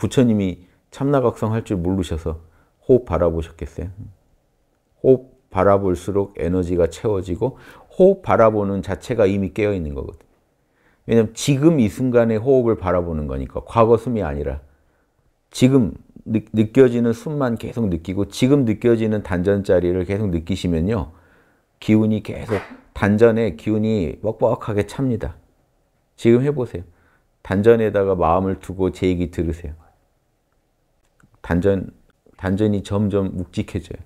부처님이 참나각성 할 줄 모르셔서 호흡 바라보셨겠어요? 호흡 바라볼수록 에너지가 채워지고 호흡 바라보는 자체가 이미 깨어있는 거거든요. 왜냐하면 지금 이 순간의 호흡을 바라보는 거니까 과거 숨이 아니라 지금 느껴지는 숨만 계속 느끼고 지금 느껴지는 단전자리를 계속 느끼시면요. 기운이 계속 단전에 기운이 뻑뻑하게 찹니다. 지금 해보세요. 단전에다가 마음을 두고 제 얘기 들으세요. 단전이 점점 묵직해져요.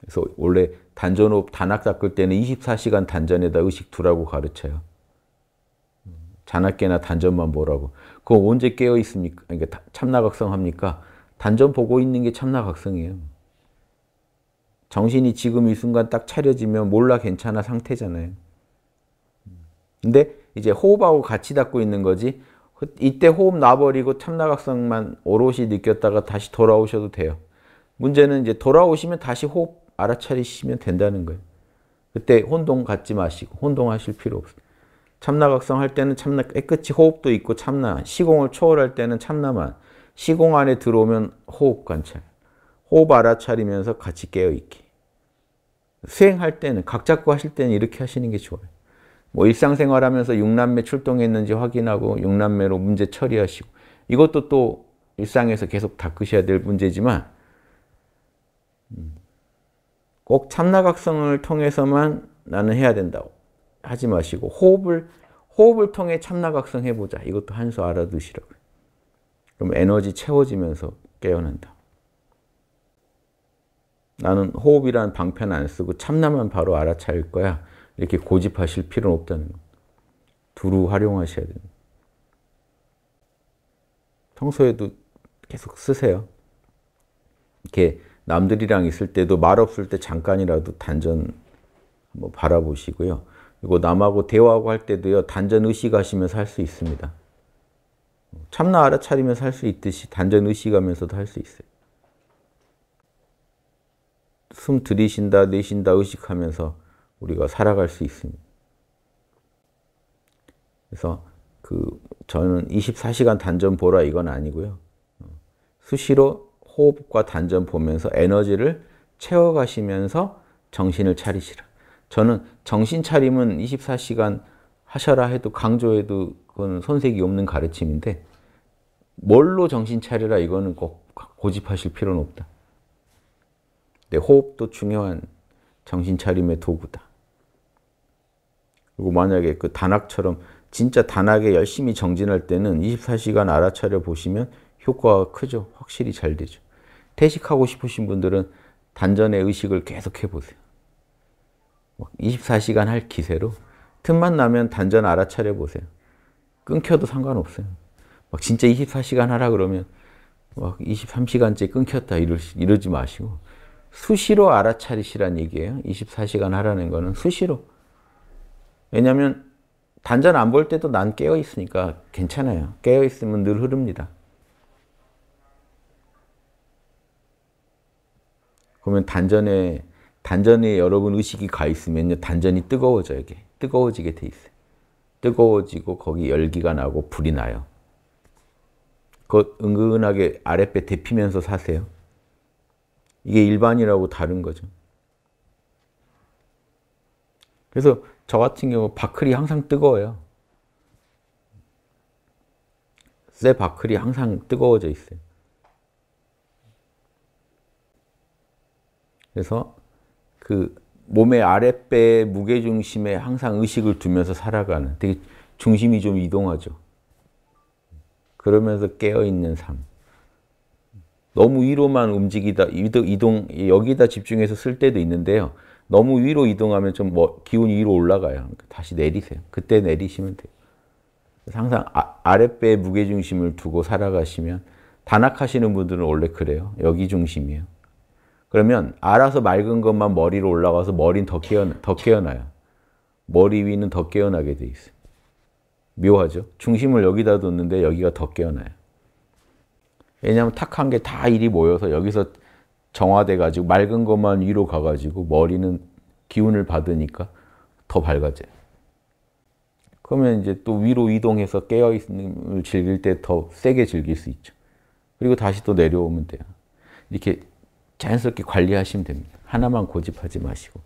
그래서 원래 단전호흡, 단학 닦을 때는 24시간 단전에다 의식 두라고 가르쳐요. 자나깨나 단전만 보라고. 그거 언제 깨어 있습니까? 그러니까 참나각성 합니까? 단전 보고 있는 게 참나각성이에요. 정신이 지금 이 순간 딱 차려지면 몰라 괜찮아 상태잖아요. 근데 이제 호흡하고 같이 닦고 있는 거지 이때 호흡 놔버리고 참나각성만 오롯이 느꼈다가 다시 돌아오셔도 돼요. 문제는 이제 돌아오시면 다시 호흡 알아차리시면 된다는 거예요. 그때 혼동 갖지 마시고 혼동하실 필요 없어요. 참나각성 할 때는 참나 깨끗이 호흡도 있고 참나, 시공을 초월할 때는 참나만, 시공 안에 들어오면 호흡 관찰, 호흡 알아차리면서 같이 깨어있기. 수행할 때는, 각 잡고 하실 때는 이렇게 하시는 게 좋아요. 뭐 일상생활하면서 육남매 출동했는지 확인하고 육남매로 문제 처리하시고 이것도 또 일상에서 계속 닦으셔야 될 문제지만 꼭 참나각성을 통해서만 나는 해야 된다고 하지 마시고 호흡을 통해 참나각성 해보자. 이것도 한 수 알아두시라고요. 그럼 에너지 채워지면서 깨어난다. 나는 호흡이라는 방편 안 쓰고 참나만 바로 알아차릴 거야. 이렇게 고집하실 필요는 없다는 거. 두루 활용하셔야 됩니다. 평소에도 계속 쓰세요. 이렇게 남들이랑 있을 때도 말 없을 때 잠깐이라도 단전 한번 바라보시고요. 그리고 남하고 대화하고 할 때도요. 단전 의식하시면서 할 수 있습니다. 참나 알아차리면서 할 수 있듯이 단전 의식하면서도 할 수 있어요. 숨 들이쉰다, 내쉰다 의식하면서 우리가 살아갈 수 있습니다. 그래서 저는 24시간 단전 보라 이건 아니고요. 수시로 호흡과 단전 보면서 에너지를 채워가시면서 정신을 차리시라. 저는 정신 차림은 24시간 하셔라 해도 강조해도 그건 손색이 없는 가르침인데 뭘로 정신 차리라 이거는 꼭 고집하실 필요는 없다. 내 호흡도 중요한 정신 차림의 도구다. 그리고 만약에 단학처럼 진짜 단학에 열심히 정진할 때는 24시간 알아차려 보시면 효과가 크죠. 확실히 잘 되죠. 태식하고 싶으신 분들은 단전의 의식을 계속 해보세요. 막 24시간 할 기세로 틈만 나면 단전 알아차려 보세요. 끊겨도 상관없어요. 막 진짜 24시간 하라 그러면 막 23시간째 끊겼다 이러지 마시고 수시로 알아차리시란 얘기예요. 24시간 하라는 거는 수시로. 왜냐하면 단전 안 볼 때도 난 깨어있으니까 괜찮아요. 깨어있으면 늘 흐릅니다. 그러면 단전에 여러분 의식이 가 있으면요. 단전이 뜨거워져요. 이게. 뜨거워지게 돼 있어요. 뜨거워지고 거기 열기가 나고 불이 나요. 그것 은근하게 아랫배 데피면서 사세요. 이게 일반이라고 다른 거죠. 그래서 저 같은 경우 바클이 항상 뜨거워요. 쇠 바클이 항상 뜨거워져 있어요. 그래서 몸의 아랫배에 무게중심에 항상 의식을 두면서 살아가는 되게 중심이 좀 이동하죠. 그러면서 깨어있는 삶. 너무 위로만 움직이다, 여기다 집중해서 쓸 때도 있는데요. 너무 위로 이동하면 좀 기운이 위로 올라가요. 다시 내리세요. 그때 내리시면 돼요. 항상 아랫배에 무게중심을 두고 살아가시면 단학하시는 분들은 원래 그래요. 여기 중심이에요. 그러면 알아서 맑은 것만 머리로 올라가서 머리는 더 깨어나요. 머리 위는 더 깨어나게 돼 있어요. 묘하죠? 중심을 여기다 뒀는데 여기가 더 깨어나요. 왜냐하면 탁한 게 다 일이 모여서 여기서 정화돼가지고 맑은 것만 위로 가가지고 머리는 기운을 받으니까 더 밝아져요. 그러면 이제 또 위로 이동해서 깨어있음을 즐길 때 더 세게 즐길 수 있죠. 그리고 다시 또 내려오면 돼요. 이렇게 자연스럽게 관리하시면 됩니다. 하나만 고집하지 마시고.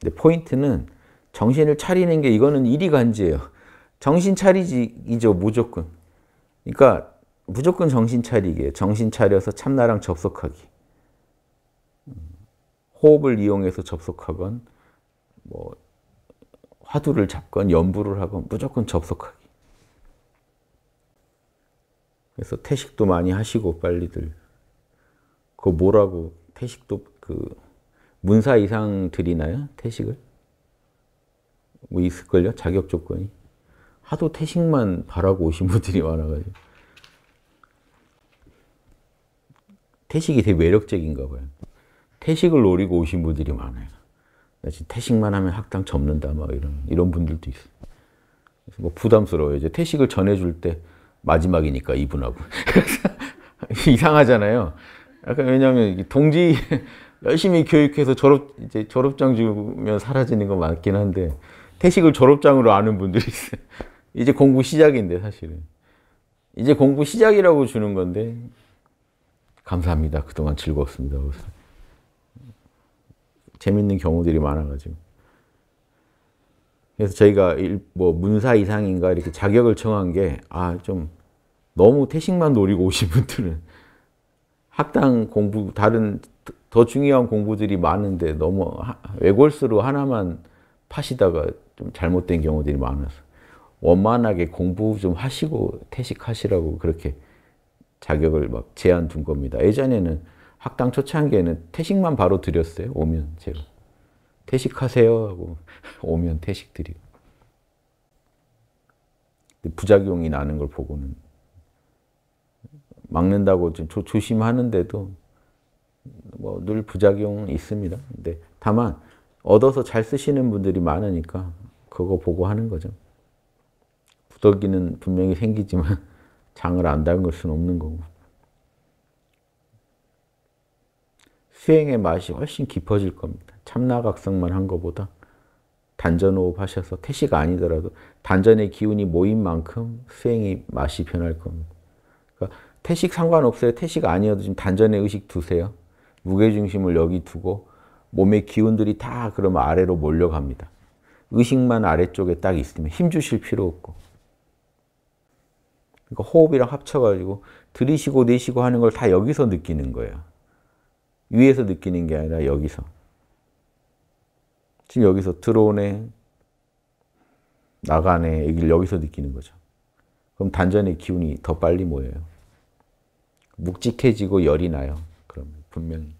근데 포인트는 정신을 차리는 게, 이거는 일이 간지예요. 정신 차리기죠, 무조건. 그러니까 무조건 정신 차리기예요. 정신 차려서 참나랑 접속하기. 호흡을 이용해서 접속하건, 뭐 화두를 잡건 연부를 하건 무조건 접속하기. 그래서 태식도 많이 하시고 빨리들. 그거 뭐라고, 태식도 그 문사 이상 드리나요? 태식을? 뭐 있을걸요? 자격 조건이. 하도 태식만 바라고 오신 분들이 많아가지고. 태식이 되게 매력적인가 봐요. 태식을 노리고 오신 분들이 많아요. 나 지금 태식만 하면 학당 접는다, 막 이런 분들도 있어요. 그래서 뭐 부담스러워요. 이제 태식을 전해줄 때 마지막이니까, 이분하고. 이상하잖아요. 약간, 왜냐면 동지 열심히 교육해서 이제 졸업장 주면 사라지는 건 맞긴 한데, 태식을 졸업장으로 아는 분들이 있어요. 이제 공부 시작인데, 사실은. 이제 공부 시작이라고 주는 건데, 감사합니다. 그동안 즐거웠습니다. 재밌는 경우들이 많아가지고. 그래서 저희가 뭐 문사 이상인가 이렇게 자격을 청한 게, 아, 좀 너무 태식만 노리고 오신 분들은 학당 공부, 다른 더 중요한 공부들이 많은데 너무 외골수로 하나만 파시다가 좀 잘못된 경우들이 많아서, 원만하게 공부 좀 하시고 태식하시라고 그렇게 자격을 막 제한 둔 겁니다. 예전에는 학당 초창 기에는 태식만 바로 드렸어요. 오면 제가 태식하세요 하고 오면 태식 드리고. 부작용이 나는 걸 보고는 막는다고 좀 조심하는데도 뭐 늘 부작용은 있습니다. 근데 다만 얻어서 잘 쓰시는 분들이 많으니까 그거 보고 하는 거죠. 부더기는 분명히 생기지만 장을 안 담글 수는 없는 거고. 수행의 맛이 훨씬 깊어질 겁니다. 참나각성만 한 것보다 단전호흡 하셔서 태식 아니더라도 단전의 기운이 모인 만큼 수행의 맛이 변할 겁니다. 그러니까 태식 상관없어요. 태식 아니어도 지금 단전의 의식 두세요. 무게중심을 여기 두고 몸의 기운들이 다 그러면 아래로 몰려갑니다. 의식만 아래쪽에 딱 있으면 힘 주실 필요 없고. 그러니까 호흡이랑 합쳐가지고 들이쉬고 내쉬고 하는 걸 다 여기서 느끼는 거예요. 위에서 느끼는 게 아니라 여기서. 지금 여기서 들어오네, 나가네, 얘기를 여기서 느끼는 거죠. 그럼 단전의 기운이 더 빨리 모여요. 묵직해지고 열이 나요. 그럼 분명히.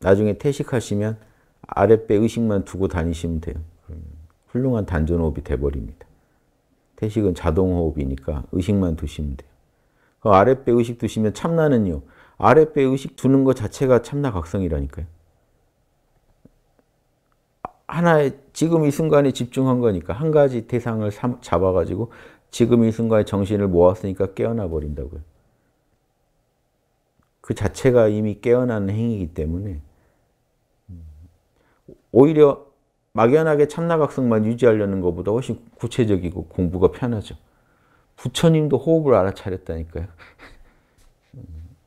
나중에 태식하시면 아랫배 의식만 두고 다니시면 돼요. 그러면 훌륭한 단전호흡이 돼버립니다. 태식은 자동호흡이니까 의식만 두시면 돼요. 그 아랫배 의식 두시면 참나는요, 아랫배 의식 두는 것 자체가 참나각성이라니까요. 하나의 지금 이 순간에 집중한 거니까, 한 가지 대상을 잡아가지고 지금 이 순간에 정신을 모았으니까 깨어나 버린다고요. 그 자체가 이미 깨어난 행위이기 때문에 오히려 막연하게 참나각성만 유지하려는 것보다 훨씬 구체적이고 공부가 편하죠. 부처님도 호흡을 알아차렸다니까요.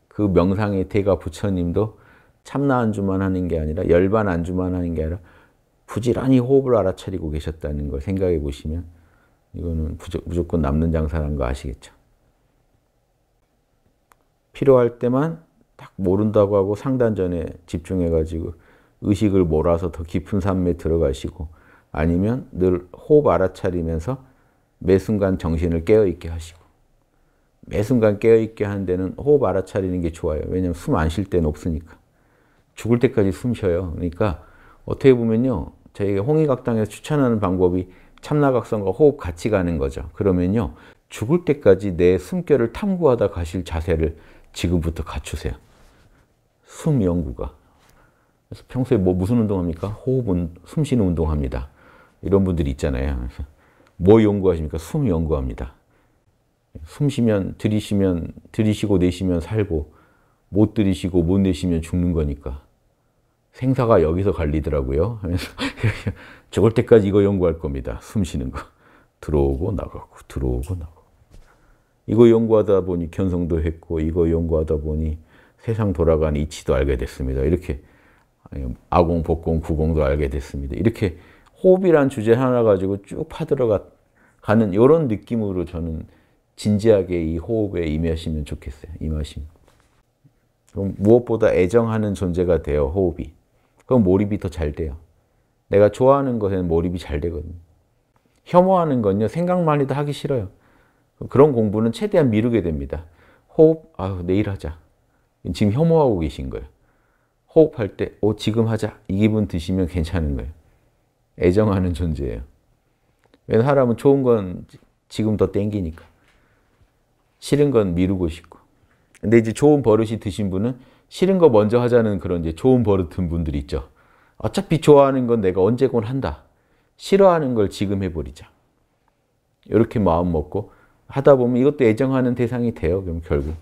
그 명상의 대가 부처님도 참나 안주만 하는 게 아니라, 열반 안주만 하는 게 아니라 부지런히 호흡을 알아차리고 계셨다는 걸 생각해 보시면 이거는 무조건 남는 장사라는 거 아시겠죠? 필요할 때만 딱 모른다고 하고 상단전에 집중해가지고 의식을 몰아서 더 깊은 삶에 들어가시고, 아니면 늘 호흡 알아차리면서 매 순간 정신을 깨어있게 하시고. 매 순간 깨어있게 하는 데는 호흡 알아차리는 게 좋아요. 왜냐하면 숨 안 쉴 때는 없으니까. 죽을 때까지 숨 쉬어요. 그러니까 어떻게 보면요, 저희가 홍의각당에서 추천하는 방법이 참나각성과 호흡 같이 가는 거죠. 그러면요, 죽을 때까지 내 숨결을 탐구하다 가실 자세를 지금부터 갖추세요. 숨 연구가. 그래서 평소에 뭐 무슨 운동합니까? 호흡은 숨 쉬는 운동합니다. 이런 분들이 있잖아요. 그래서 뭐 연구하십니까? 숨 연구합니다. 숨 쉬면, 들이쉬고 내쉬면 살고, 못 들이쉬고 못 내쉬면 죽는 거니까. 생사가 여기서 갈리더라고요 하면서 죽을 때까지 이거 연구할 겁니다. 숨 쉬는 거. 들어오고 나가고 들어오고 나가고. 이거 연구하다 보니 견성도 했고 이거 연구하다 보니 세상 돌아가는 이치도 알게 됐습니다. 이렇게 아공, 복공, 구공도 알게 됐습니다. 이렇게 호흡이란 주제 하나 가지고 쭉 파들어가는 이런 느낌으로 저는 진지하게 이 호흡에 임하시면 좋겠어요. 임하시면. 그럼 무엇보다 애정하는 존재가 돼요. 호흡이. 그럼 몰입이 더 잘 돼요. 내가 좋아하는 것에는 몰입이 잘 되거든요. 혐오하는 건요. 생각만 해도 하기 싫어요. 그런 공부는 최대한 미루게 됩니다. 호흡, 아유 내일 하자. 지금 혐오하고 계신 거예요. 호흡할 때, 지금 하자. 이 기분 드시면 괜찮은 거예요. 애정하는 존재예요. 왜냐하면 사람은 좋은 건 지금 더 땡기니까. 싫은 건 미루고 싶고. 근데 이제 좋은 버릇이 드신 분은 싫은 거 먼저 하자는 그런 이제 좋은 버릇 든 분들이 있죠. 어차피 좋아하는 건 내가 언제건 한다. 싫어하는 걸 지금 해버리자. 이렇게 마음 먹고 하다 보면 이것도 애정하는 대상이 돼요. 그럼 결국.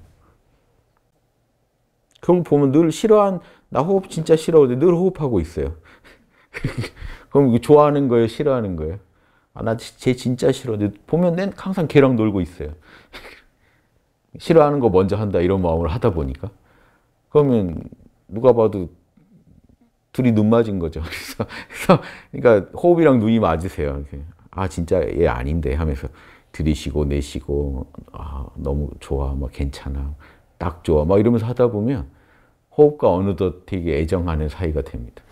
그럼 보면 늘 싫어한, 나 호흡 진짜 싫어. 근데 늘 호흡하고 있어요. 그럼 이거 좋아하는 거예요? 싫어하는 거예요? 아, 나 쟤 진짜 싫어. 근데 보면 난 항상 걔랑 놀고 있어요. 싫어하는 거 먼저 한다. 이런 마음으로 하다 보니까. 그러면 누가 봐도 둘이 눈 맞은 거죠. 그러니까 호흡이랑 눈이 맞으세요. 아, 진짜 얘 아닌데 하면서 들이쉬고 내쉬고, 아, 너무 좋아. 막 괜찮아. 딱 좋아. 막 이러면서 하다 보면 호흡과 어느덧 되게 애정하는 사이가 됩니다.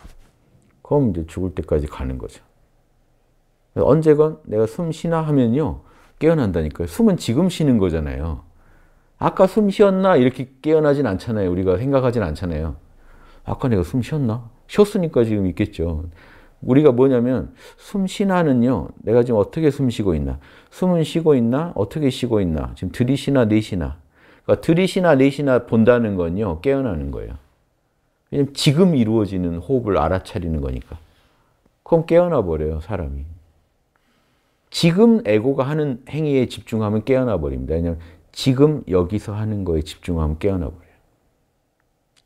그럼 이제 죽을 때까지 가는 거죠. 언제건 내가 숨 쉬나 하면요. 깨어난다니까요. 숨은 지금 쉬는 거잖아요. 아까 숨 쉬었나? 이렇게 깨어나진 않잖아요. 우리가 생각하진 않잖아요. 아까 내가 숨 쉬었나? 쉬었으니까 지금 있겠죠. 우리가 뭐냐면 숨 쉬나는요. 내가 지금 어떻게 숨 쉬고 있나? 숨은 쉬고 있나? 어떻게 쉬고 있나? 지금 들이쉬나 내쉬나? 그러니까 들이쉬나 내쉬나 본다는 건요. 깨어나는 거예요. 왜냐면 지금 이루어지는 호흡을 알아차리는 거니까. 그럼 깨어나 버려요, 사람이. 지금 에고가 하는 행위에 집중하면 깨어나 버립니다. 왜냐면 지금 여기서 하는 거에 집중하면 깨어나 버려요.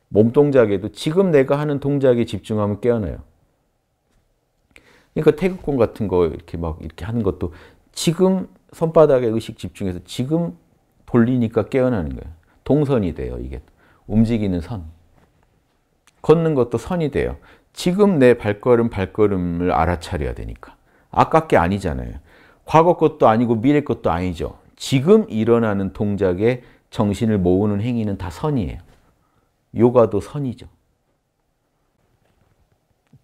몸 동작에도 지금 내가 하는 동작에 집중하면 깨어나요. 그러니까 태극권 같은 거 이렇게 막 이렇게 하는 것도 지금 손바닥에 의식 집중해서 지금 돌리니까 깨어나는 거예요. 동선이 돼요, 이게. 움직이는 선. 걷는 것도 선이 돼요. 지금 내 발걸음을 알아차려야 되니까. 아까 게 아니잖아요. 과거 것도 아니고 미래 것도 아니죠. 지금 일어나는 동작에 정신을 모으는 행위는 다 선이에요. 요가도 선이죠.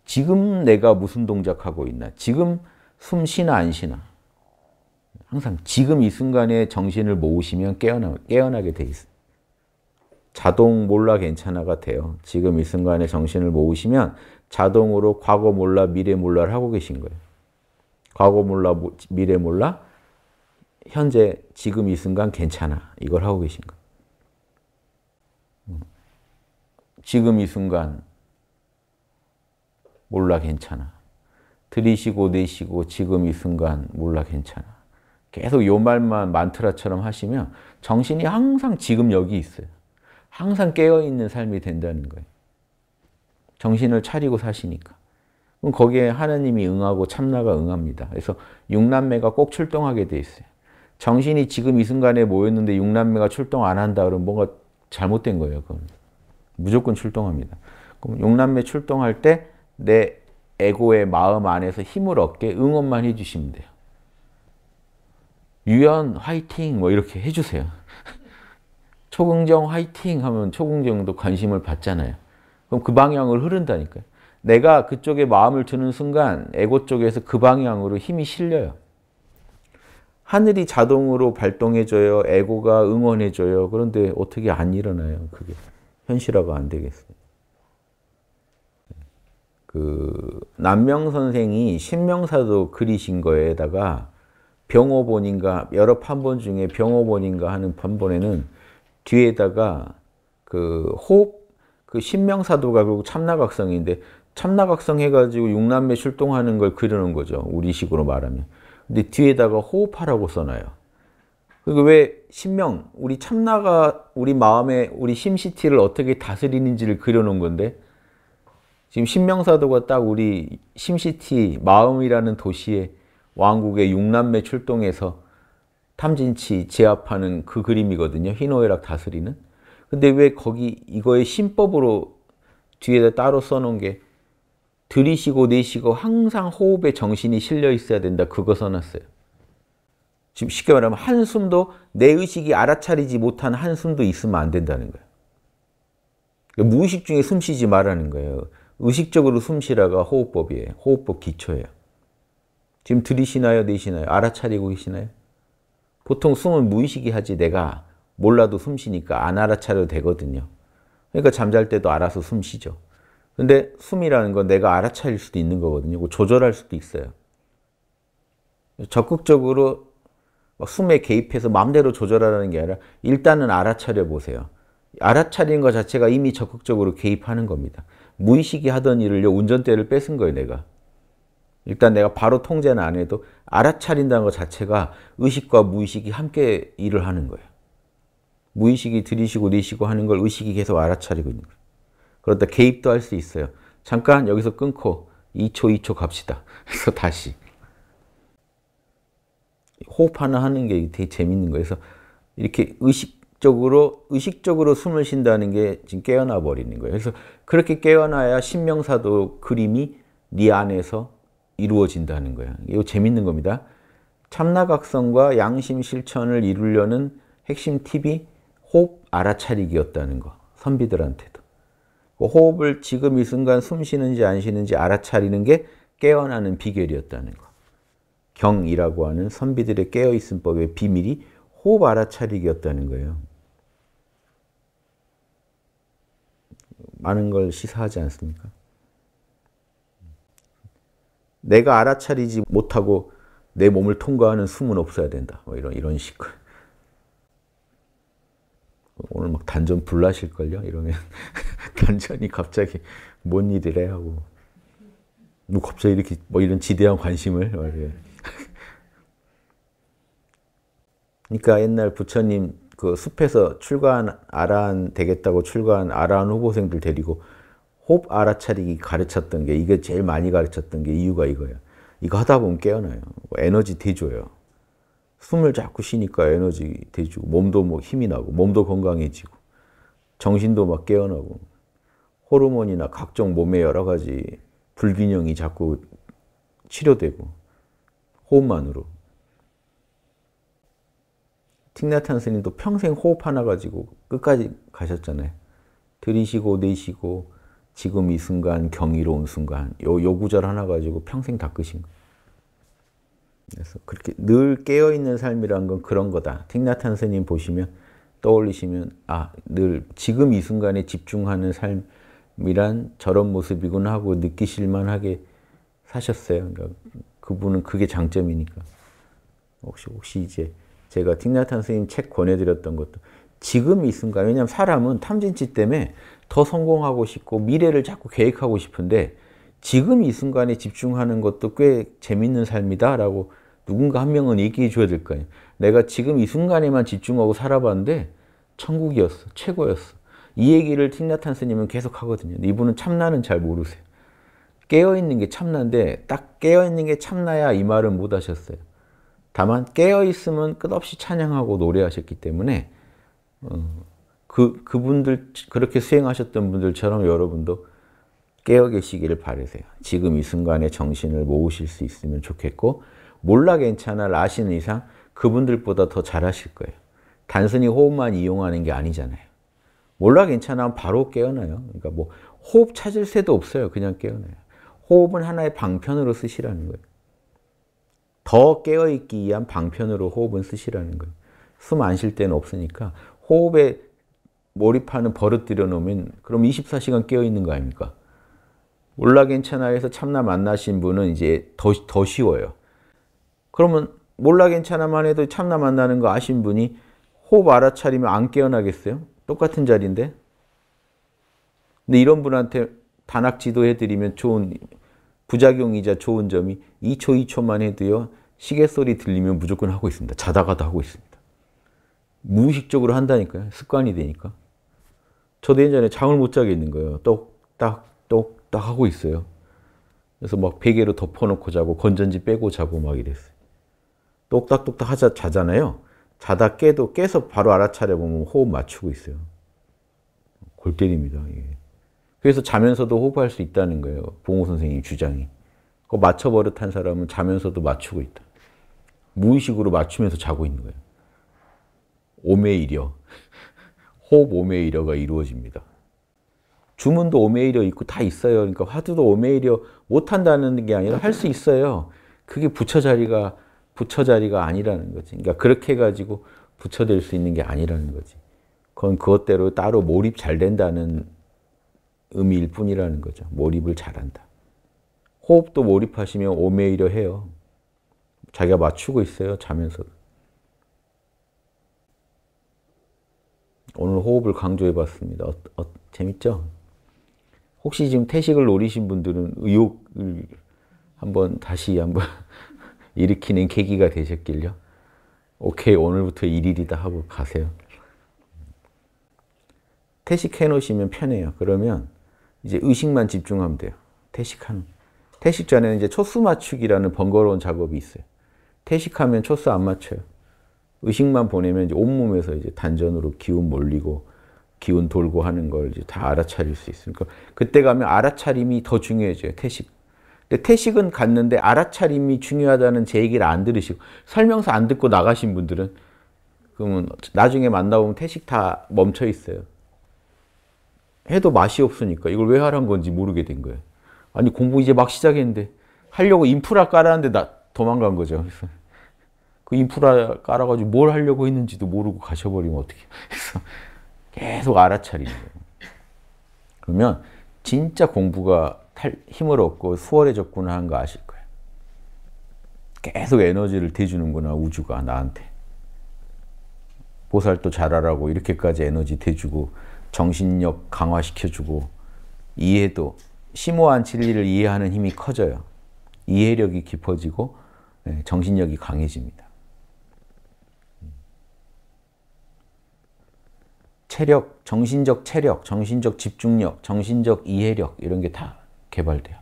지금 내가 무슨 동작하고 있나? 지금 숨 쉬나 안 쉬나? 항상 지금 이 순간에 정신을 모으시면 깨어나게 돼 있어요. 자동 몰라 괜찮아가 돼요. 지금 이 순간에 정신을 모으시면 자동으로 과거 몰라 미래 몰라를 하고 계신 거예요. 과거 몰라 미래 몰라 현재 지금 이 순간 괜찮아 이걸 하고 계신 거예요. 지금 이 순간 몰라 괜찮아 들이쉬고 내쉬고 지금 이 순간 몰라 괜찮아 계속 요 말만 만트라처럼 하시면 정신이 항상 지금 여기 있어요. 항상 깨어있는 삶이 된다는 거예요. 정신을 차리고 사시니까. 그럼 거기에 하나님이 응하고 참나가 응합니다. 그래서 육남매가 꼭 출동하게 돼 있어요. 정신이 지금 이 순간에 모였는데 육남매가 출동 안 한다 그러면 뭔가 잘못된 거예요. 그건. 무조건 출동합니다. 그럼 육남매 출동할 때 내 에고의 마음 안에서 힘을 얻게 응원만 해주시면 돼요. 유연 화이팅 뭐 이렇게 해주세요. 초긍정 화이팅 하면 초긍정도 관심을 받잖아요. 그럼 그 방향으로 흐른다니까요. 내가 그쪽에 마음을 드는 순간 에고 쪽에서 그 방향으로 힘이 실려요. 하늘이 자동으로 발동해줘요. 에고가 응원해줘요. 그런데 어떻게 안 일어나요? 그게 현실화가 안 되겠어요. 그 남명 선생이 신명사도 그리신 거에다가 병호본인가 여러 판본 중에 병호본인가 하는 판본에는 뒤에다가 그 호흡 그 신명사도가 결국 참나각성인데 참나각성 해가지고 육남매 출동하는 걸 그리는 거죠. 우리식으로 말하면. 근데 뒤에다가 호흡하라고 써놔요. 그리고 왜 신명 우리 참나가 우리 마음에 우리 심시티를 어떻게 다스리는지를 그려놓은 건데 지금 신명사도가 딱 우리 심시티 마음이라는 도시에 왕국의 육남매 출동해서 탐진치 제압하는 그 그림이거든요. 희노애락 다스리는. 근데 왜 거기 이거의 신법으로 뒤에다 따로 써놓은 게 들이쉬고 내쉬고 항상 호흡에 정신이 실려 있어야 된다. 그거 써놨어요. 지금 쉽게 말하면 한숨도 내 의식이 알아차리지 못한 한숨도 있으면 안 된다는 거예요. 그러니까 무의식 중에 숨 쉬지 말라는 거예요. 의식적으로 숨 쉬라가 호흡법이에요. 호흡법 기초예요. 지금 들이쉬나요? 내쉬나요? 알아차리고 계시나요? 보통 숨은 무의식이 하지 내가 몰라도 숨 쉬니까 안 알아차려도 되거든요. 그러니까 잠잘 때도 알아서 숨 쉬죠. 근데 숨이라는 건 내가 알아차릴 수도 있는 거거든요. 조절할 수도 있어요. 적극적으로 막 숨에 개입해서 마음대로 조절하라는 게 아니라 일단은 알아차려 보세요. 알아차리는 것 자체가 이미 적극적으로 개입하는 겁니다. 무의식이 하던 일을요, 운전대를 뺏은 거예요, 내가. 일단 내가 바로 통제는 안 해도 알아차린다는 것 자체가 의식과 무의식이 함께 일을 하는 거예요. 무의식이 들이쉬고 내쉬고 하는 걸 의식이 계속 알아차리고 있는 거예요. 그렇다 개입도 할 수 있어요. 잠깐 여기서 끊고 2초 갑시다. 그래서 다시. 호흡 하나 하는 게 되게 재밌는 거예요. 그래서 이렇게 의식적으로 숨을 쉰다는 게 지금 깨어나 버리는 거예요. 그래서 그렇게 깨어나야 신명사도 그림이 네 안에서 이루어진다는 거예요. 이거 재밌는 겁니다. 참나각성과 양심 실천을 이루려는 핵심 팁이 호흡 알아차리기였다는 거. 선비들한테도. 그 호흡을 지금 이 순간 숨 쉬는지 안 쉬는지 알아차리는 게 깨어나는 비결이었다는 거. 경이라고 하는 선비들의 깨어있음 법의 비밀이 호흡 알아차리기였다는 거예요. 많은 걸 시사하지 않습니까? 내가 알아차리지 못하고 내 몸을 통과하는 숨은 없어야 된다. 뭐 이런 식. 오늘 막 단전 불나실걸요? 이러면 단전이 갑자기 뭔 일이래 하고 뭐 갑자기 이렇게 뭐 이런 지대한 관심을 그러니까 옛날 부처님 그 숲에서 출가한 아라한 되겠다고 출가한 아라한 후보생들 데리고 호흡 알아차리기 가르쳤던 게 이게 제일 많이 가르쳤던 게 이유가 이거예요. 이거 하다 보면 깨어나요. 에너지 대줘요. 숨을 자꾸 쉬니까 에너지 대주고 몸도 뭐 힘이 나고 몸도 건강해지고 정신도 막 깨어나고 호르몬이나 각종 몸의 여러 가지 불균형이 자꾸 치료되고 호흡만으로. 틱나탄 스님도 평생 호흡 하나 가지고 끝까지 가셨잖아요. 들이쉬고 내쉬고 지금 이 순간 경이로운 순간 요 구절 하나 가지고 평생 다 끄신 거예요. 그래서 그렇게 늘 깨어있는 삶이란 건 그런 거다. 틱나탄 스님 보시면 떠올리시면 아, 늘 지금 이 순간에 집중하는 삶이란 저런 모습이구나 하고 느끼실만하게 사셨어요. 그러니까 그분은 그게 장점이니까. 혹시 이제 제가 틱나탄 스님 책 권해드렸던 것도 지금 이 순간, 왜냐하면 사람은 탐진치 때문에 더 성공하고 싶고 미래를 자꾸 계획하고 싶은데 지금 이 순간에 집중하는 것도 꽤 재밌는 삶이다 라고 누군가 한 명은 얘기해 줘야 될 거 아니에요. 내가 지금 이 순간에만 집중하고 살아봤는데 천국이었어. 최고였어. 이 얘기를 틱나탄 스님은 계속 하거든요. 이분은 참나는 잘 모르세요. 깨어있는 게 참나인데 딱 깨어있는 게 참나야 이 말은 못 하셨어요. 다만 깨어있으면 끝없이 찬양하고 노래하셨기 때문에 그분들 그렇게 수행하셨던 분들처럼 여러분도 깨어 계시기를 바라세요. 지금 이 순간에 정신을 모으실 수 있으면 좋겠고 몰라 괜찮아 아시는 이상 그분들보다 더 잘하실 거예요. 단순히 호흡만 이용하는 게 아니잖아요. 몰라 괜찮아 하면 바로 깨어나요. 그러니까 뭐 호흡 찾을 새도 없어요. 그냥 깨어나요. 호흡은 하나의 방편으로 쓰시라는 거예요. 더 깨어있기 위한 방편으로 호흡은 쓰시라는 거예요. 숨 안 쉴 때는 없으니까 호흡에 몰입하는 버릇 들여놓으면 그럼 24시간 깨어있는 거 아닙니까? 몰라 괜찮아 해서 참나 만나신 분은 이제 더 쉬워요. 그러면 몰라 괜찮아만 해도 참나 만나는 거 아신 분이 호흡 알아차리면 안 깨어나겠어요? 똑같은 자리인데? 근데 이런 분한테 단학 지도해드리면 좋은 부작용이자 좋은 점이 2초만 해도요. 시계소리 들리면 무조건 하고 있습니다. 자다가도 하고 있습니다. 무의식적으로 한다니까요. 습관이 되니까. 저도 예전에 잠을 못 자겠는 거예요. 똑, 딱, 똑. 딱 하고 있어요. 그래서 막 베개로 덮어놓고 자고 건전지 빼고 자고 막 이랬어요. 똑딱똑딱 하자 자잖아요. 자다 깨도 깨서 바로 알아차려 보면 호흡 맞추고 있어요. 골 때립니다. 예. 그래서 자면서도 호흡할 수 있다는 거예요. 봉호 선생님 주장이. 그거 맞춰버릇한 사람은 자면서도 맞추고 있다. 무의식으로 맞추면서 자고 있는 거예요. 오메이려. 호흡 오메이려가 이루어집니다. 주문도 오메이려 있고 다 있어요. 그러니까 화두도 오메이려 못한다는 게 아니라 할 수 있어요. 그게 부처 자리가 아니라는 거지. 그러니까 그렇게 해가지고 부처 될 수 있는 게 아니라는 거지. 그건 그것대로 따로 몰입 잘 된다는 의미일 뿐이라는 거죠. 몰입을 잘한다. 호흡도 몰입하시면 오메이려 해요. 자기가 맞추고 있어요. 자면서도. 오늘 호흡을 강조해봤습니다. 재밌죠? 혹시 지금 태식을 노리신 분들은 의욕을 다시 한번 일으키는 계기가 되셨길요. 오케이, 오늘부터 일일이다 하고 가세요. 태식해놓으시면 편해요. 그러면 이제 의식만 집중하면 돼요. 태식하는. 태식 전에는 이제 초수 맞추기라는 번거로운 작업이 있어요. 태식하면 초수 안 맞춰요. 의식만 보내면 이제 온몸에서 이제 단전으로 기운 몰리고 기운 돌고 하는 걸 이제 다 알아차릴 수 있으니까 그때 가면 알아차림이 더 중요해져요. 태식. 근데 태식은 갔는데 알아차림이 중요하다는 제 얘기를 안 들으시고 설명서 안 듣고 나가신 분들은 그러면 나중에 만나보면 태식 다 멈춰 있어요. 해도 맛이 없으니까 이걸 왜 하란 건지 모르게 된 거예요. 아니 공부 이제 막 시작했는데 하려고 인프라 깔았는데 나 도망간 거죠. 그래서 그 인프라 깔아가지고 뭘 하려고 했는지도 모르고 가셔버리면 어떡해. 그래서 계속 알아차리는 거예요. 그러면 진짜 공부가 힘을 얻고 수월해졌구나 하는 거 아실 거예요. 계속 에너지를 대주는구나, 우주가 나한테. 보살도 잘하라고 이렇게까지 에너지 대주고 정신력 강화시켜주고 이해도, 심오한 진리를 이해하는 힘이 커져요. 이해력이 깊어지고 정신력이 강해집니다. 체력, 정신적 체력, 정신적 집중력, 정신적 이해력 이런 게 다 개발돼요.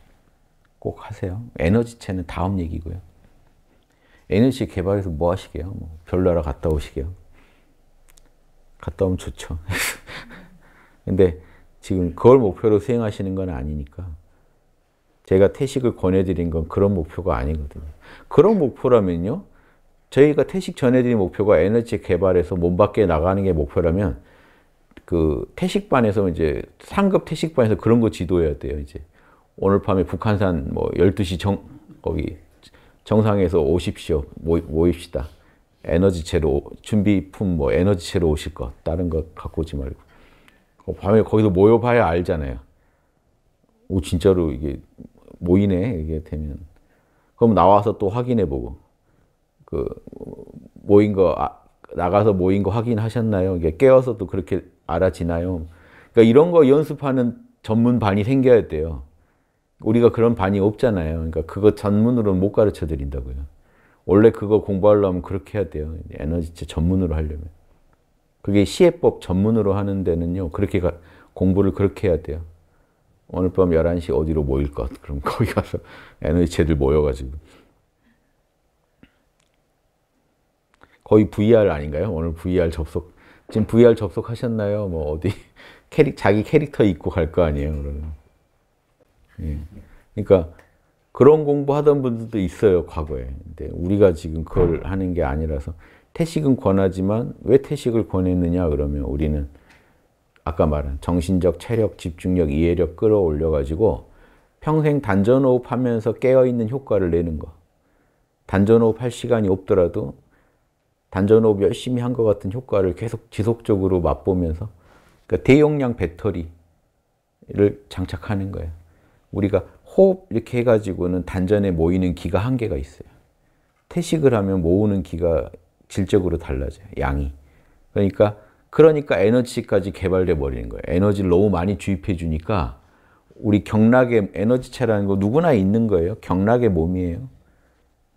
꼭 하세요. 에너지체는 다음 얘기고요. 에너지 개발해서 뭐 하시게요? 뭐 별나라 갔다 오시게요? 갔다 오면 좋죠. 근데 지금 그걸 목표로 수행하시는 건 아니니까 제가 태식을 권해드린 건 그런 목표가 아니거든요. 그런 목표라면요. 저희가 태식 전해드린 목표가 에너지 개발해서 몸 밖에 나가는 게 목표라면 그 태식반에서 이제 상급 태식반에서 그런 거 지도해야 돼요. 이제 오늘 밤에 북한산 뭐 12시 거기 정상에서 오십시오. 모입시다. 에너지체로 준비품 뭐 에너지체로 오실 것. 다른 거 갖고 오지 말고. 밤에 거기서 모여봐야 알잖아요. 오 진짜로 이게 모이네 이게 되면 그럼 나와서 또 확인해보고 그 모인 거 나가서 모인 거 확인하셨나요? 이게 깨어서 또 그렇게 알아지나요? 그러니까 이런 거 연습하는 전문반이 생겨야 돼요. 우리가 그런 반이 없잖아요. 그러니까 그거 전문으로는 못 가르쳐 드린다고요. 원래 그거 공부하려면 그렇게 해야 돼요. 에너지체 전문으로 하려면 그게 시해법 전문으로 하는 데는요. 그렇게 공부를 그렇게 해야 돼요. 오늘 밤 11시 어디로 모일 것. 그럼 거기 가서 에너지체들 모여가지고. 거의 VR 아닌가요? 오늘 VR 접속. 지금 VR 접속하셨나요? 뭐 어디 자기 캐릭터 입고 갈 거 아니에요. 그러면. 예. 그러니까 그런 공부하던 분들도 있어요. 과거에. 근데 우리가 지금 그걸 하는 게 아니라서 태식은 권하지만 왜 태식을 권했느냐 그러면 우리는 아까 말한 정신적, 체력, 집중력, 이해력 끌어올려가지고 평생 단전호흡 하면서 깨어있는 효과를 내는 거. 단전호흡 할 시간이 없더라도 단전호흡 열심히 한 것 같은 효과를 계속 지속적으로 맛보면서 그러니까 대용량 배터리를 장착하는 거예요. 우리가 호흡 이렇게 해가지고는 단전에 모이는 기가 한계가 있어요. 태식을 하면 모으는 기가 질적으로 달라져요. 양이. 그러니까 에너지까지 개발돼 버리는 거예요. 에너지를 너무 많이 주입해 주니까 우리 경락의 에너지체라는 거 누구나 있는 거예요. 경락의 몸이에요.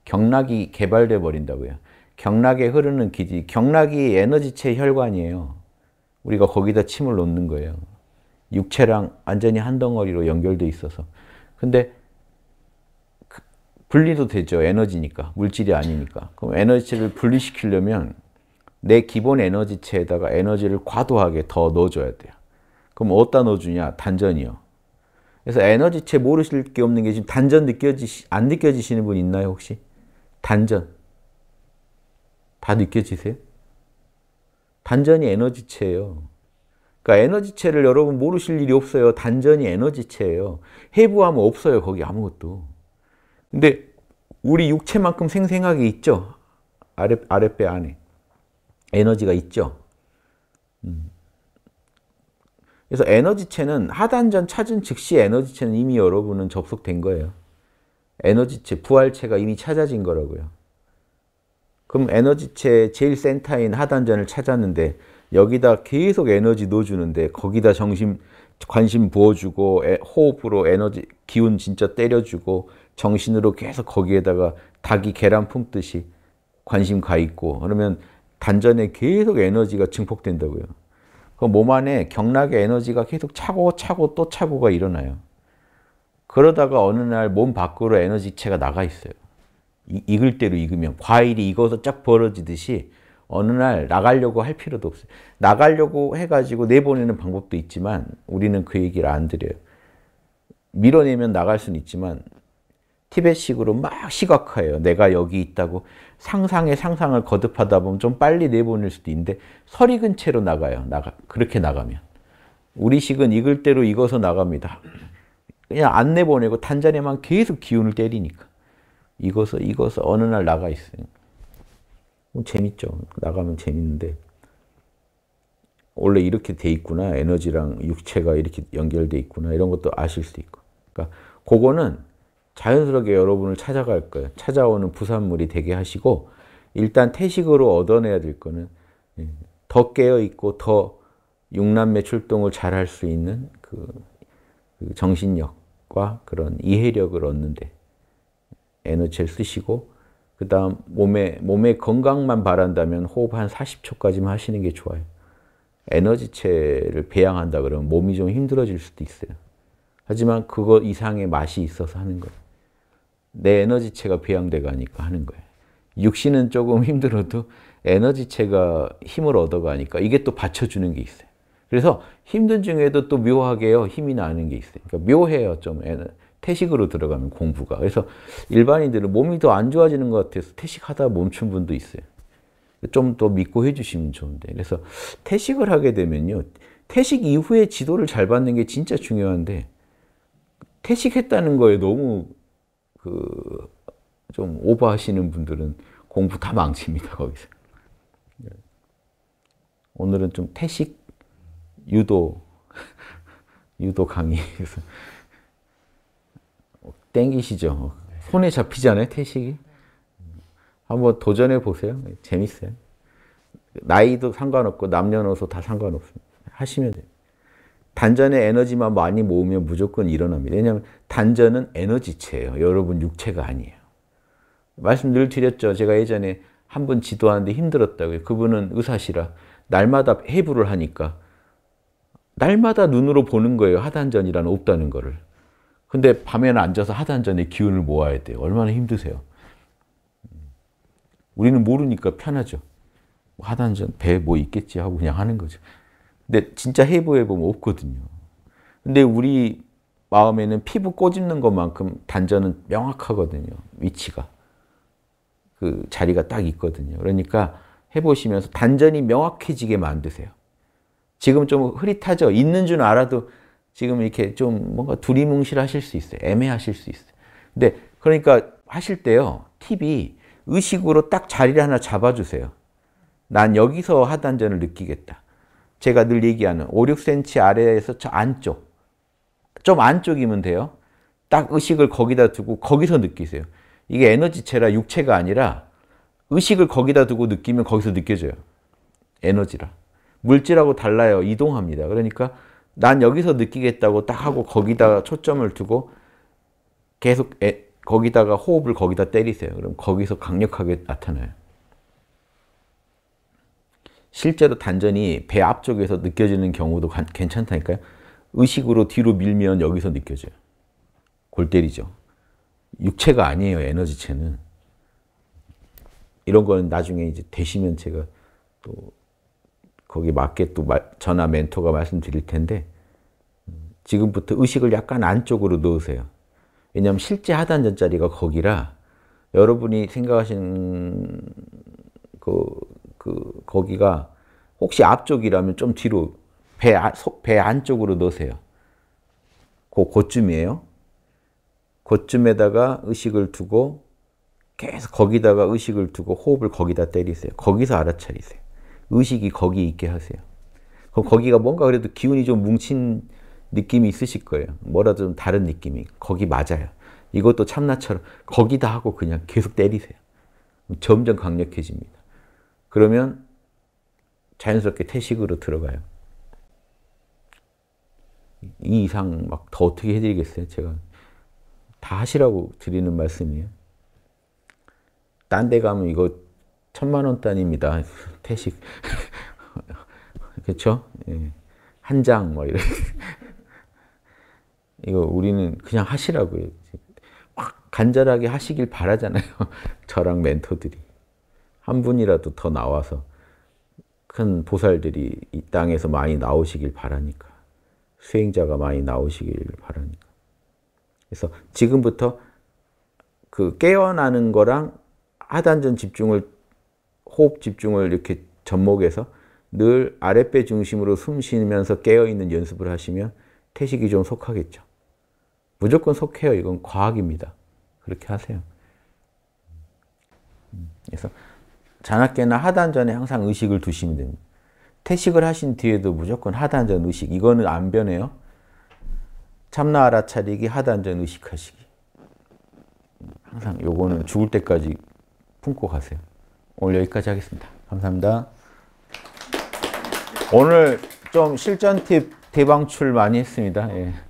경락이 개발돼 버린다고요. 경락에 흐르는 기지, 경락이 에너지체 혈관이에요. 우리가 거기다 침을 놓는 거예요. 육체랑 완전히 한 덩어리로 연결돼 있어서. 근데 분리도 되죠. 에너지니까. 물질이 아니니까. 그럼 에너지를 분리시키려면 내 기본 에너지체에다가 에너지를 과도하게 더 넣어줘야 돼요. 그럼 어디다 넣어주냐? 단전이요. 그래서 에너지체 모르실 게 없는 게 지금 단전 안 느껴지시는 분 있나요, 혹시? 단전. 다 느껴지세요? 단전이 에너지체예요. 그러니까 에너지체를 여러분 모르실 일이 없어요. 단전이 에너지체예요. 해부하면 없어요, 거기 아무것도. 근데 우리 육체만큼 생생하게 있죠? 아랫배 안에. 에너지가 있죠? 그래서 에너지체는 하단전 찾은 즉시 에너지체는 이미 여러분은 접속된 거예요. 에너지체, 부활체가 이미 찾아진 거라고요. 그럼 에너지체 제일 센터인 하단전을 찾았는데 여기다 계속 에너지 넣어주는데 거기다 정신, 관심 부어주고 호흡으로 에너지, 기운 진짜 때려주고 정신으로 계속 거기에다가 닭이 계란 품듯이 관심 가 있고 그러면 단전에 계속 에너지가 증폭된다고요. 그럼 몸 안에 경락의 에너지가 계속 차고 또 차고가 일어나요. 그러다가 어느 날 몸 밖으로 에너지체가 나가 있어요. 익을 대로 익으면 과일이 익어서 쫙 벌어지듯이 어느 날 나가려고 할 필요도 없어요. 나가려고 해가지고 내보내는 방법도 있지만 우리는 그 얘기를 안 드려요. 밀어내면 나갈 수는 있지만 티벳식으로 막 시각화해요. 내가 여기 있다고 상상에 상상을 거듭하다 보면 좀 빨리 내보낼 수도 있는데 설익은 채로 나가요. 그렇게 나가면. 우리식은 익을 대로 익어서 나갑니다. 그냥 안 내보내고 단전에만 계속 기운을 때리니까. 익어서 어느 날 나가 있어요. 재밌죠. 나가면 재밌는데. 원래 이렇게 돼 있구나. 에너지랑 육체가 이렇게 연결돼 있구나. 이런 것도 아실 수 있고. 그러니까 그거는 자연스럽게 여러분을 찾아갈 거예요. 찾아오는 부산물이 되게 하시고 일단 태식으로 얻어내야 될 거는 더 깨어있고 더 육남매 출동을 잘할 수 있는 그 정신력과 그런 이해력을 얻는데 에너지를 쓰시고 그 다음 몸의 건강만 바란다면 호흡 한 40초까지만 하시는 게 좋아요. 에너지체를 배양한다 그러면 몸이 좀 힘들어질 수도 있어요. 하지만 그거 이상의 맛이 있어서 하는 거예요. 내 에너지체가 배양돼 가니까 하는 거예요. 육신은 조금 힘들어도 에너지체가 힘을 얻어 가니까 이게 또 받쳐주는 게 있어요. 그래서 힘든 중에도 또 묘하게요. 힘이 나는 게 있어요. 그러니까 묘해요. 좀 태식으로 들어가면 공부가. 그래서 일반인들은 몸이 더 안 좋아지는 것 같아서 태식하다 멈춘 분도 있어요. 좀 더 믿고 해주시면 좋은데. 그래서 태식을 하게 되면요. 태식 이후에 지도를 잘 받는 게 진짜 중요한데 태식했다는 거에 너무 좀 오버하시는 분들은 공부 다 망칩니다. 거기서. 오늘은 좀 태식 유도 강의에서 땡기시죠? 손에 잡히잖아요, 태식이. 한번 도전해 보세요. 재밌어요. 나이도 상관없고 남녀노소 다 상관없습니다. 하시면 돼요. 단전에 에너지만 많이 모으면 무조건 일어납니다. 왜냐하면 단전은 에너지체예요. 여러분 육체가 아니에요. 말씀 늘 드렸죠. 제가 예전에 한 분 지도하는데 힘들었다고요. 그분은 의사시라 날마다 해부를 하니까 날마다 눈으로 보는 거예요. 하단전이라는 없다는 거를. 근데 밤에는 앉아서 하단전의 기운을 모아야 돼요. 얼마나 힘드세요. 우리는 모르니까 편하죠. 하단전 배 뭐 있겠지 하고 그냥 하는 거죠. 근데 진짜 해부해보면 없거든요. 근데 우리 마음에는 피부 꼬집는 것만큼 단전은 명확하거든요. 위치가. 그 자리가 딱 있거든요. 그러니까 해보시면서 단전이 명확해지게 만드세요. 지금 좀 흐릿하죠? 있는 줄 알아도 지금 이렇게 좀 뭔가 두리뭉실 하실 수 있어요. 애매하실 수 있어요. 근데 그러니까 하실 때요. 팁이 의식으로 딱 자리를 하나 잡아주세요. 난 여기서 하단전을 느끼겠다. 제가 늘 얘기하는 5, 6cm 아래에서 저 안쪽, 좀 안쪽이면 돼요. 딱 의식을 거기다 두고 거기서 느끼세요. 이게 에너지체라 육체가 아니라 의식을 거기다 두고 느끼면 거기서 느껴져요. 에너지라. 물질하고 달라요. 이동합니다. 그러니까 난 여기서 느끼겠다고 딱 하고 거기다가 초점을 두고 계속 거기다가 호흡을 거기다 때리세요. 그럼 거기서 강력하게 나타나요. 실제로 단전이 배 앞쪽에서 느껴지는 경우도 괜찮다니까요. 의식으로 뒤로 밀면 여기서 느껴져요. 골 때리죠. 육체가 아니에요, 에너지체는. 이런 거는 나중에 이제 되시면 제가 또 거기에 맞게 또 저나 멘토가 말씀드릴 텐데, 지금부터 의식을 약간 안쪽으로 넣으세요. 왜냐하면 실제 하단전 자리가 거기라 여러분이 생각하시는 거기가 혹시 앞쪽이라면 좀 뒤로 배 안쪽으로 넣으세요. 그쯤이에요. 그쯤에다가 의식을 두고 계속 거기다가 의식을 두고 호흡을 거기다 때리세요. 거기서 알아차리세요. 의식이 거기 있게 하세요. 그럼 거기가 뭔가 그래도 기운이 좀 뭉친 느낌이 있으실 거예요. 뭐라도 좀 다른 느낌이. 거기 맞아요. 이것도 참나처럼 거기다 하고 그냥 계속 때리세요. 점점 강력해집니다. 그러면 자연스럽게 태식으로 들어가요. 이 이상 막 더 어떻게 해드리겠어요? 제가 다 하시라고 드리는 말씀이에요. 딴 데 가면 이거 1000만 원 단입니다. 태식. 그렇죠? 예. 한 장 뭐 이렇게. 이거 우리는 그냥 하시라고요. 막 간절하게 하시길 바라잖아요. 저랑 멘토들이. 한 분이라도 더 나와서 큰 보살들이 이 땅에서 많이 나오시길 바라니까. 수행자가 많이 나오시길 바라니까. 그래서 지금부터 그 깨어나는 거랑 하단전 집중을, 호흡 집중을 이렇게 접목해서 늘 아랫배 중심으로 숨 쉬면서 깨어있는 연습을 하시면 태식이 좀 속하겠죠. 무조건 속해요. 이건 과학입니다. 그렇게 하세요. 그래서 잔악계나 하단전에 항상 의식을 두시면 됩니다. 태식을 하신 뒤에도 무조건 하단전 의식. 이거는 안 변해요. 참나 알아차리기, 하단전 의식하시기. 항상 요거는 죽을 때까지 품고 가세요. 오늘 여기까지 하겠습니다. 감사합니다. 오늘 좀 실전 팁 대방출 많이 했습니다. 예.